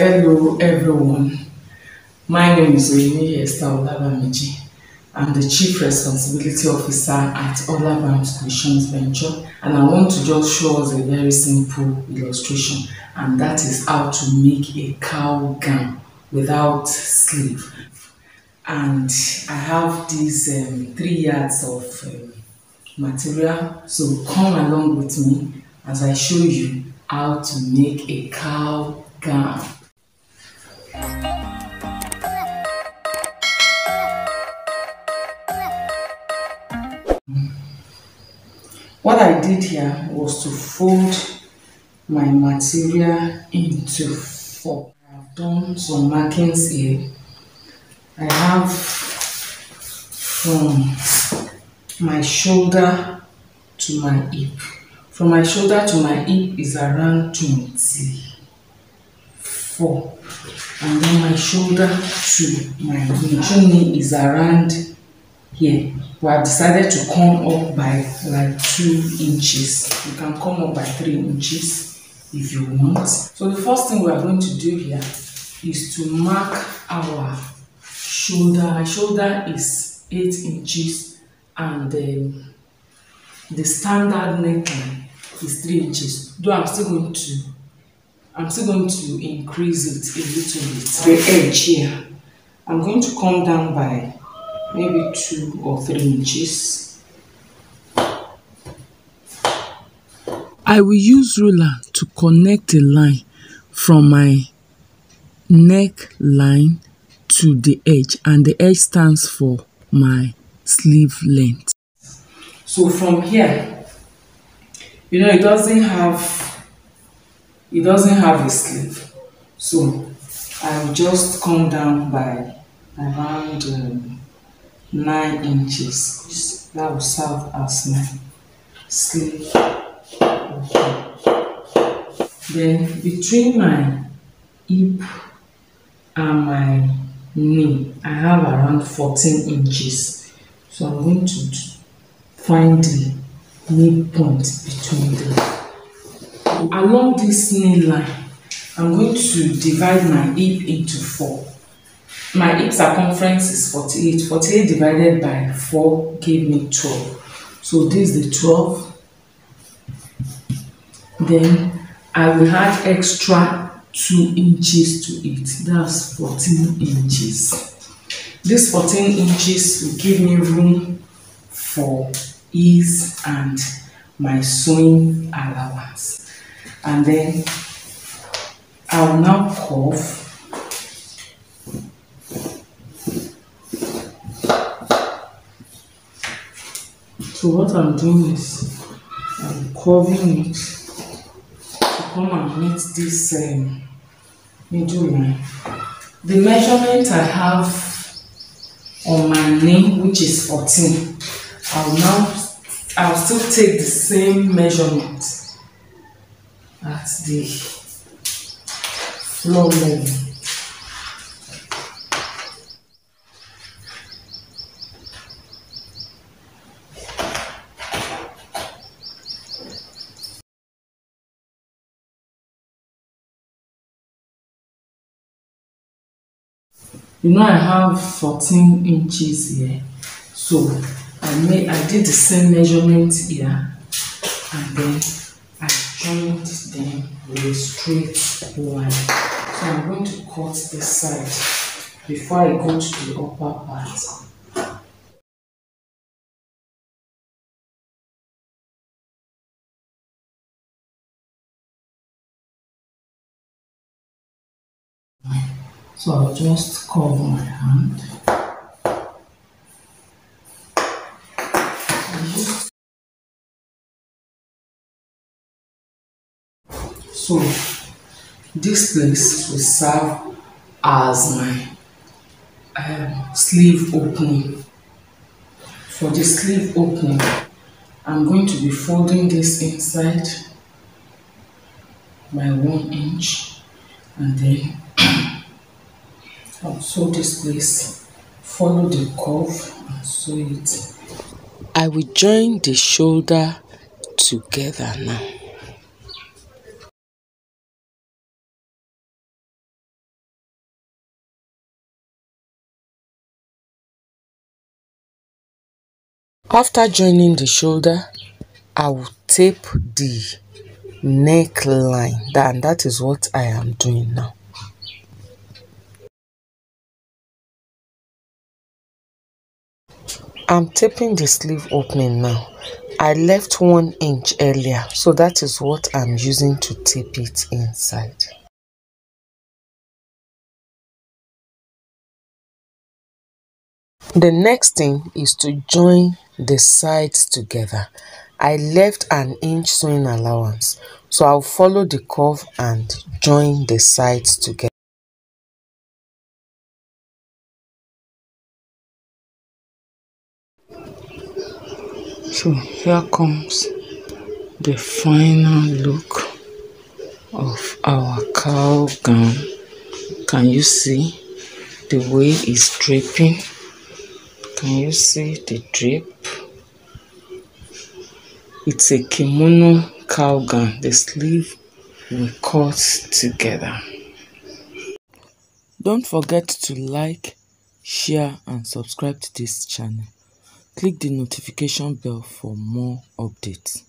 Hello everyone, my name is Olamide Esther Olabamiji. I'm the Chief Responsibility Officer at Olabamiji's Venture, and I want to just show us a very simple illustration, and that is how to make a cow gown without sleeve. And I have these 3 yards of material, so come along with me as I show you how to make a cow gown. What I did here was to fold my material into 4. I've done some markings here. I have from my shoulder to my hip. From my shoulder to my hip is around 24, and then my shoulder to my knee is around here. We have decided to come up by like 2 inches. You can come up by 3 inches if you want. So the first thing we are going to do here is to mark our shoulder. My shoulder is 8 inches, and the standard neckline is 3 inches. Though I'm still going to increase it a little bit. The edge here, I'm going to come down by maybe 2 or 3 inches. I will use ruler to connect the line from my neckline to the edge, and the edge stands for my sleeve length. So from here, you know, it doesn't have a sleeve, so I'll just come down by around 9 inches. That will serve as my sleeve. Okay. Then between my hip and my knee, I have around 14 inches. So I'm going to find the midpoint between them. Along this knee line, I'm going to divide my hip into 4. My hip circumference is 48. 48 divided by 4 gave me 12. So this is the 12. Then I will add extra 2 inches to it. That's 14 inches. This 14 inches will give me room for ease and my sewing allowance. And then I will now curve. So what I'm doing is I'm curving it to come and meet this middle line. The measurement I have on my knee, which is 14, I'll still take the same measurement at the floor level. You know, I have 14 inches here, so I did the same measurement here, and then I joined them with a straight line. So I'm going to cut this side before I go to the upper part. So I'll just cover my hand. So this place will serve as my sleeve opening. For the sleeve opening, I'm going to be folding this inside by 1 inch, and then I'll sew this place, follow the curve and sew it. I will join the shoulder together now. After joining the shoulder, I will tape the neckline, and that is what I am doing now. I'm taping the sleeve opening now. I left 1 inch earlier, so that is what I'm using to tape it inside. The next thing is to join the sides together. I left 1 inch sewing allowance, so I'll follow the curve and join the sides together. So here comes the final look of our cow gown. Can you see the way it's draping? Can you see the drape? It's a kimono cow gown. The sleeve will cut together. Don't forget to like, share and subscribe to this channel. Click the notification bell for more updates.